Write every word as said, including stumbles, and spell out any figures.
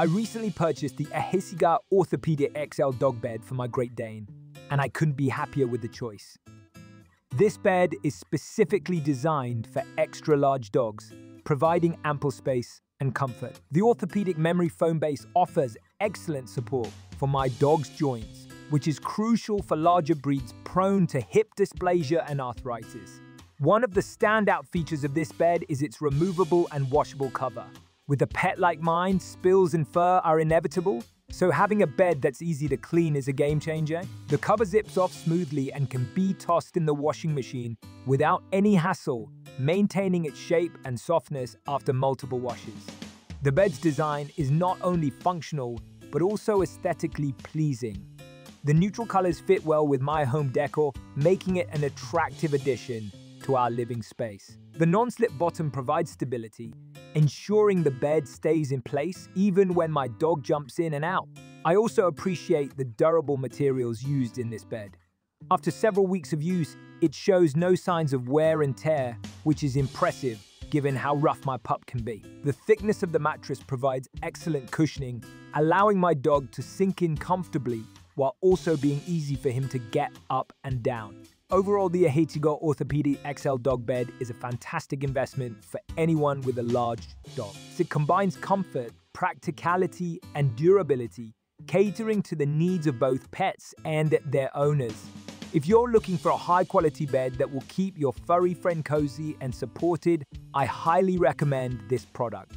I recently purchased the EHEYCIGA Orthopedic X L dog bed for my Great Dane, and I couldn't be happier with the choice. This bed is specifically designed for extra-large dogs, providing ample space and comfort. The orthopedic memory foam base offers excellent support for my dog's joints, which is crucial for larger breeds prone to hip dysplasia and arthritis. One of the standout features of this bed is its removable and washable cover. With a pet like mine, spills and fur are inevitable, so having a bed that's easy to clean is a game changer. The cover zips off smoothly and can be tossed in the washing machine without any hassle, maintaining its shape and softness after multiple washes. The bed's design is not only functional, but also aesthetically pleasing. The neutral colors fit well with my home decor, making it an attractive addition to our living space. The non-slip bottom provides stability, ensuring the bed stays in place even when my dog jumps in and out. I also appreciate the durable materials used in this bed. After several weeks of use, it shows no signs of wear and tear, which is impressive given how rough my pup can be. The thickness of the mattress provides excellent cushioning, allowing my dog to sink in comfortably while also being easy for him to get up and down. Overall, the EHEYCIGA Orthopedic X L dog bed is a fantastic investment for anyone with a large dog. It combines comfort, practicality, and durability, catering to the needs of both pets and their owners. If you're looking for a high-quality bed that will keep your furry friend cozy and supported, I highly recommend this product.